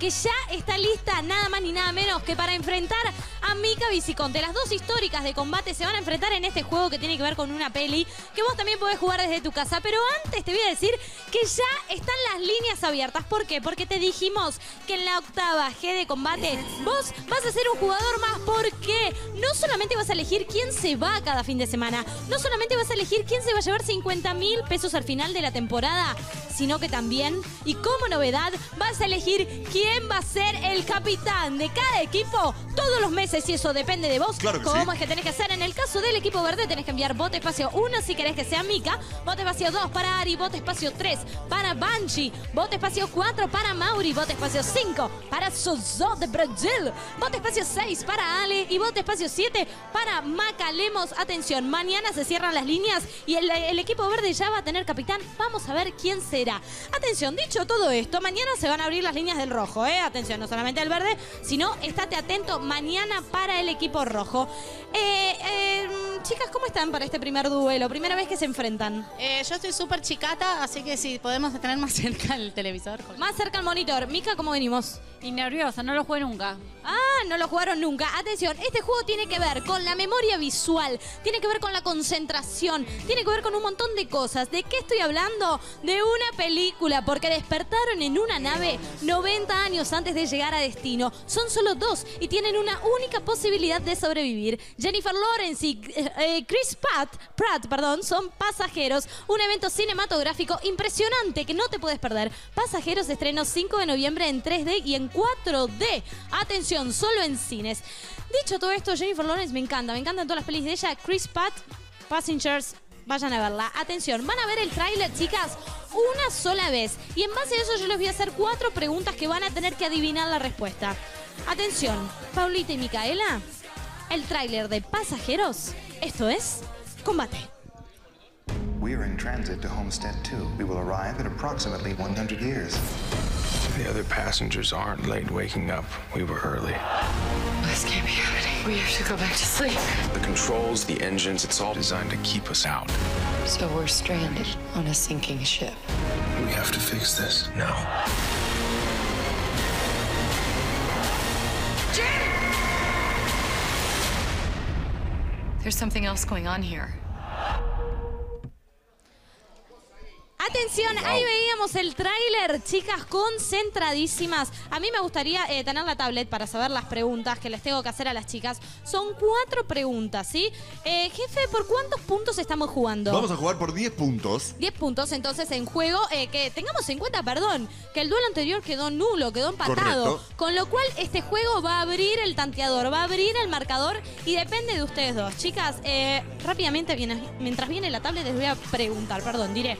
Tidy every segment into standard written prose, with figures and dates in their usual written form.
porque ya está lista nada más ni nada menos que para enfrentar a Mica Viciconte. Las dos históricas de Combate se van a enfrentar en este juego que tiene que ver con una peli que vos también podés jugar desde tu casa. Pero antes te voy a decir que ya están las líneas abiertas. ¿Por qué? Porque te dijimos que en la octava G de Combate vos vas a ser un jugador más, porque no solamente vas a elegir quién se va cada fin de semana, no solamente vas a elegir quién se va a llevar 50.000 pesos al final de la temporada, sino que también, y como novedad, vas a elegir quién va a ser el capitán de cada equipo todos los meses, y eso depende de vos. Claro que sí. ¿Cómo es que tenés que hacer? En el caso del equipo verde tenés que enviar bote espacio 1 si querés que sea Mica, bote espacio 2 para Ari, bote espacio 3 para Banshee, bote espacio 4 para Mauri, bote espacio 5 para Sozó de Brasil, bote espacio 6 para Ale y bote espacio 7 para Maca Lemos. Atención, mañana se cierran las líneas y el equipo verde ya va a tener capitán. Vamos a ver quién será. Atención, dicho todo esto, mañana se van a abrir las líneas del rojo, ¿eh? Atención, no solamente el verde, sino estate atento mañana para el equipo rojo. Chicas, ¿cómo están para este primer duelo? Primera vez que se enfrentan. Yo estoy súper chicata, así que si podemos tener más cerca el televisor. Más cerca el monitor. Mica, ¿cómo venimos? Y nerviosa, no lo jugué nunca. Ah, no lo jugaron nunca. Atención, este juego tiene que ver con la memoria visual, tiene que ver con la concentración, tiene que ver con un montón de cosas. ¿De qué estoy hablando? De una película, porque despertaron en una nave 90 años antes de llegar a destino. Son solo dos y tienen una única posibilidad de sobrevivir. Jennifer Lawrence y Chris Pratt, son pasajeros, un evento cinematográfico impresionante que no te puedes perder. Pasajeros estrenó 5 de noviembre en 3D y en 4D. Atención, solo en cines. Dicho todo esto, Jennifer Lawrence me encantan todas las pelis de ella. Chris Pratt, Passengers, vayan a verla. Atención, van a ver el tráiler, chicas, una sola vez. Y en base a eso yo les voy a hacer 4 preguntas que van a tener que adivinar la respuesta. Atención, Paulita y Micaela, el tráiler de Pasajeros, esto es Combate. We're in transit to Homestead 2. We will arrive in approximately 100 years. The other passengers aren't late waking up. We were early. This can't be happening. We have to go back to sleep. The controls, the engines, it's all designed to keep us out. So we're stranded on a sinking ship. We have to fix this now. Jim! There's something else going on here. Atención, ahí veíamos el tráiler, chicas, concentradísimas. A mí me gustaría tener la tablet para saber las preguntas que les tengo que hacer a las chicas. Son 4 preguntas, ¿sí? Jefe, ¿por cuántos puntos estamos jugando? Vamos a jugar por 10 puntos. 10 puntos, entonces, en juego, que tengamos en cuenta, perdón, que el duelo anterior quedó nulo, quedó empatado. Correcto. Con lo cual, este juego va a abrir el tanteador, va a abrir el marcador y depende de ustedes dos. Chicas, rápidamente, mientras viene la tablet, les voy a preguntar, perdón, diré...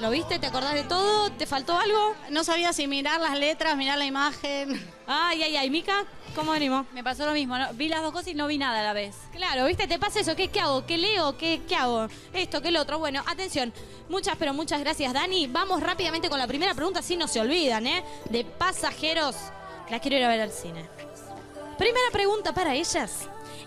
¿Lo viste? ¿Te acordás de todo? ¿Te faltó algo? No sabía si mirar las letras, mirar la imagen. Ay, ay, ay. Mica, ¿cómo venimos? Me pasó lo mismo. No, vi las dos cosas y no vi nada a la vez. Claro, ¿viste? Te pasa eso. ¿Qué hago? ¿Qué leo? ¿Qué hago? Esto, ¿qué el otro? Bueno, atención. Muchas, pero muchas gracias, Dani. Vamos rápidamente con la primera pregunta, si no se olvidan, ¿eh? De Pasajeros. Las quiero ir a ver al cine. Primera pregunta para ellas.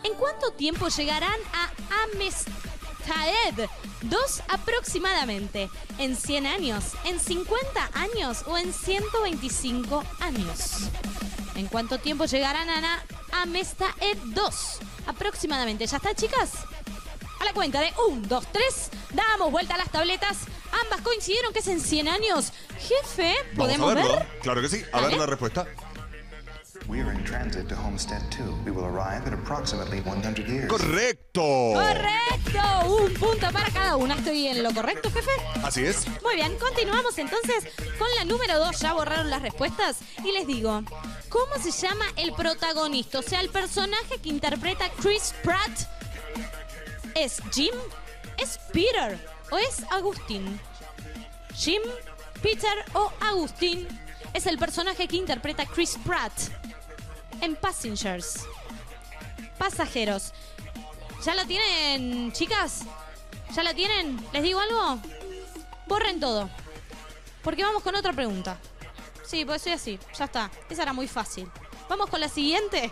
¿En cuánto tiempo llegarán a Homestead 2 aproximadamente? ¿En 100 años? ¿En 50 años? ¿O en 125 años? ¿En cuánto tiempo llegarán a Homestead 2 aproximadamente? ¿Ya está, chicas? A la cuenta de 1, 2, 3. Damos vuelta a las tabletas. Ambas coincidieron que es en 100 años. Jefe, ¿podemos ver? Claro que sí. A ver la respuesta. We're in transit to Homestead 2. We will arrive in approximately 100 years. ¡Correcto! ¡Correcto! Un punto para cada una. ¿Estoy en lo correcto, jefe? Así es. Muy bien, continuamos entonces con la número 2. Ya borraron las respuestas y les digo, ¿cómo se llama el protagonista? O sea, el personaje que interpreta Chris Pratt. ¿Es Jim? ¿Es Peter? ¿O es Agustín? ¿Jim, Peter o Agustín? Es el personaje que interpreta Chris Pratt en Passengers. Pasajeros. ¿Ya la tienen, chicas? ¿Ya la tienen? ¿Les digo algo? Borren todo, porque vamos con otra pregunta. Sí, pues soy así. Ya está. Esa era muy fácil. Vamos con la siguiente.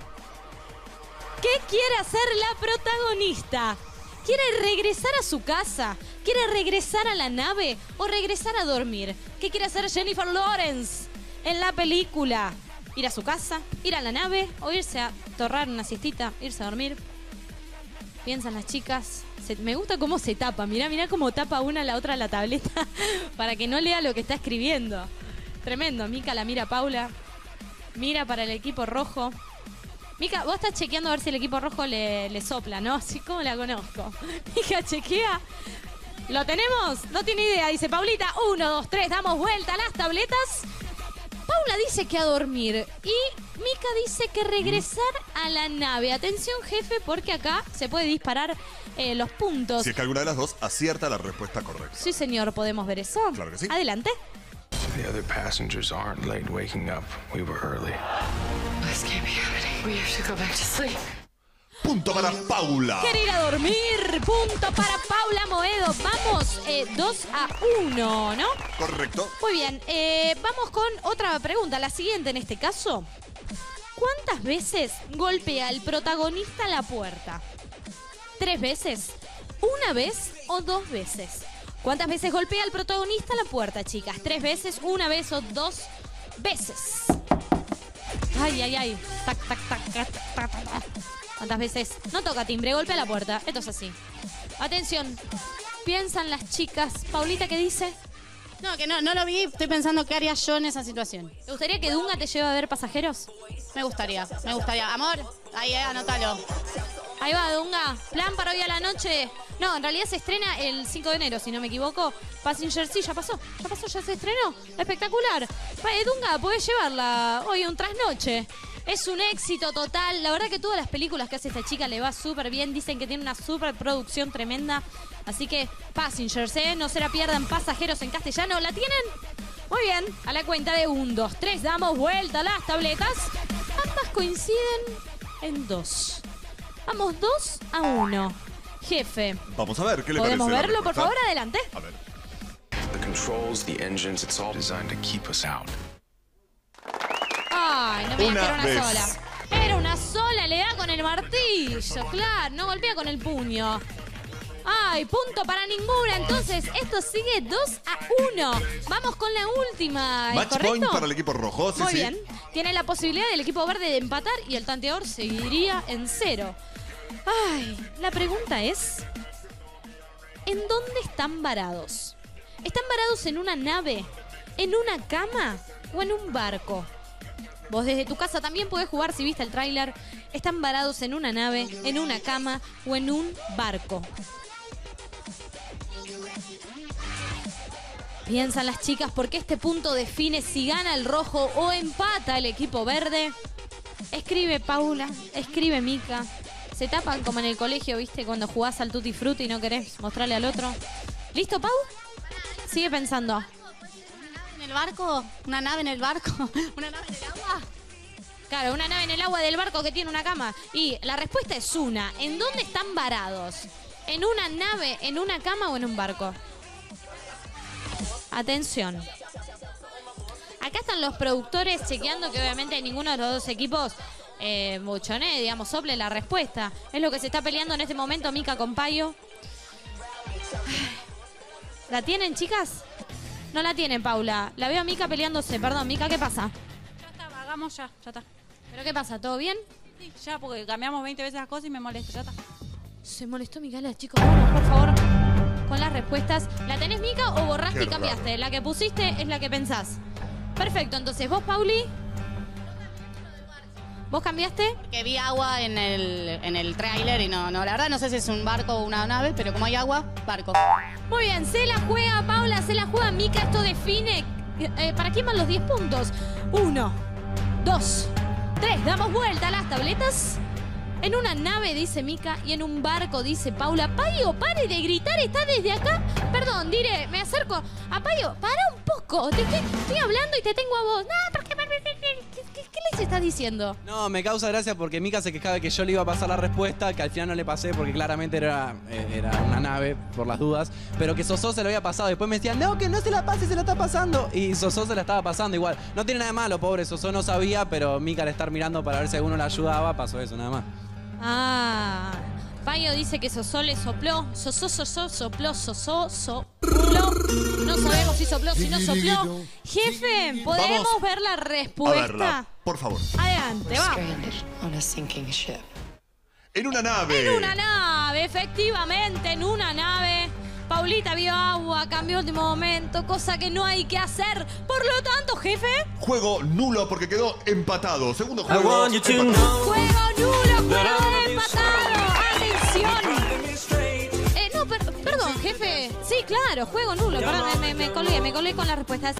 ¿Qué quiere hacer la protagonista? ¿Quiere regresar a su casa? ¿Quiere regresar a la nave? ¿O regresar a dormir? ¿Qué quiere hacer Jennifer Lawrence? en la película. Ir a su casa, ir a la nave o irse a torrar una siestita, irse a dormir. Piensan las chicas. Me gusta cómo se tapa. Mirá cómo tapa una a la otra la tableta para que no lea lo que está escribiendo. Tremendo. Mica la mira a Paula. Mira para el equipo rojo. Mica, vos estás chequeando a ver si el equipo rojo le sopla, ¿no? Así como la conozco. Mica chequea. ¿Lo tenemos? No tiene idea. Dice Paulita, 1, 2, 3, damos vuelta a las tabletas. Paula dice que a dormir y Mica dice que regresar a la nave. Atención, jefe, porque acá se puede disparar los puntos. Si es que alguna de las dos acierta la respuesta correcta. Sí, señor, podemos ver eso. Claro que sí. Adelante. The other passengers aren't late waking up. We were early. This can't be happening. We have to go back to sleep. Punto para Paula. Quiere ir a dormir. Punto para Paula Moedo. Vamos 2-1, ¿no? Correcto. Muy bien. Vamos con otra pregunta. La siguiente en este caso. ¿Cuántas veces golpea el protagonista la puerta? ¿3 veces? ¿1 vez o 2 veces? ¿Cuántas veces golpea el protagonista la puerta, chicas? ¿3 veces, 1 vez o 2 veces? Ay, ay, ay. Tac, tac, tac, tac, tac, tac, tac. ¿Cuántas veces? No toca timbre, golpea la puerta. Esto es así. Atención. Piensan las chicas. Paulita, ¿qué dice? No, que no lo vi. Estoy pensando qué haría yo en esa situación. ¿Te gustaría que Dunga te lleve a ver pasajeros? Me gustaría. Amor, ahí, anótalo. Ahí va, Dunga. Plan para hoy a la noche. No, en realidad se estrena el 5 de enero, si no me equivoco. Passengers, sí, ya pasó, ya se estrenó. Espectacular. Dunga, podés llevarla hoy a un trasnoche. Es un éxito total. La verdad que todas las películas que hace esta chica le va súper bien. Dicen que tiene una súper producción tremenda. Así que Passengers, ¿eh? No se la pierdan. Pasajeros en castellano. ¿La tienen? Muy bien. A la cuenta de 1, 2, 3. Damos vuelta a las tabletas. Ambas coinciden en 2. Vamos 2-1. Jefe. Vamos a ver qué le parece. ¿Podemos verlo, por favor? Adelante. A ver. The controls, the engines, it's all designed to keep us out. Ay, no me digas que era una sola. Era una sola, le da con el martillo, claro, no golpea con el puño. Ay, punto para ninguna. Entonces, esto sigue 2-1. Vamos con la última. ¿Es correcto? Match point para el equipo rojo, sí. Muy bien. Tiene la posibilidad del equipo verde de empatar y el tanteador seguiría en 0. Ay, la pregunta es: ¿en dónde están varados? ¿Están varados en una nave, en una cama o en un barco? Vos desde tu casa también podés jugar si viste el tráiler. Están varados en una nave, en una cama o en un barco. Piensan las chicas porque este punto define si gana el rojo o empata el equipo verde. Escribe Paula, escribe Mica. Se tapan como en el colegio, ¿viste? Cuando jugás al Tutti Frutti y no querés mostrarle al otro. ¿Listo, Pau? Sigue pensando. ¿En el barco? ¿Una nave en el barco? ¿Una nave en el agua? Claro, una nave en el agua del barco que tiene una cama. Y la respuesta es una. ¿En dónde están varados? ¿En una nave, en una cama o en un barco? Atención. Acá están los productores chequeando que obviamente ninguno de los dos equipos buchone, digamos, sople la respuesta. Es lo que se está peleando en este momento Mica con Payo. ¿La tienen, chicas? No la tienen, Paula. La veo a Mica peleándose. Perdón, Mica, ¿qué pasa? Ya está, hagamos ya está. ¿Pero qué pasa? ¿Todo bien? Sí, ya, porque cambiamos 20 veces las cosas y me molesto, ya está. Se molestó Micaela, chicos. Vamos, por favor, con las respuestas. ¿La tenés, Mica, o borraste qué y cambiaste? Raro. La que pusiste es la que pensás. Perfecto, entonces, ¿vos, Pauli? ¿Vos cambiaste? Que vi agua en el tráiler y no, la verdad no sé si es un barco o una nave, pero como hay agua, barco. Muy bien, se la juega Paula, se la juega Mica. Esto define para quién van los 10 puntos. 1, 2, 3. Damos vuelta a las tabletas. En una nave, dice Mica, y en un barco, dice Paula. Payo, pare de gritar, está desde acá. Perdón, diré, me acerco a Payo. Para un poco, te estoy hablando y te tengo a vos. No, ¿por qué? ¿Qué les estás diciendo? No, me causa gracia porque Mica se quejaba de que yo le iba a pasar la respuesta, que al final no le pasé porque claramente era una nave, por las dudas, pero que Sosó se lo había pasado. Después me decían, no, que no se la pase, se la está pasando. Y Sosó se la estaba pasando igual. No tiene nada de malo, pobre Sosó, no sabía, pero Mica al estar mirando para ver si alguno la ayudaba, pasó eso, nada más. Ah, Paño dice que Sosole sopló. Sopló. No sabemos si sopló, si no sopló. Jefe, ¿podemos ver la respuesta? A verla, por favor. Adelante, vamos. En una nave. En una nave, efectivamente, en una nave. Paulita vio agua, cambió último momento, cosa que no hay que hacer. Por lo tanto, jefe... Juego nulo porque quedó empatado. Segundo juego. Juego nulo, quedó empatado. Atención. No, perdón, jefe. Sí, claro, juego nulo. Perdón, me colgué con la respuesta.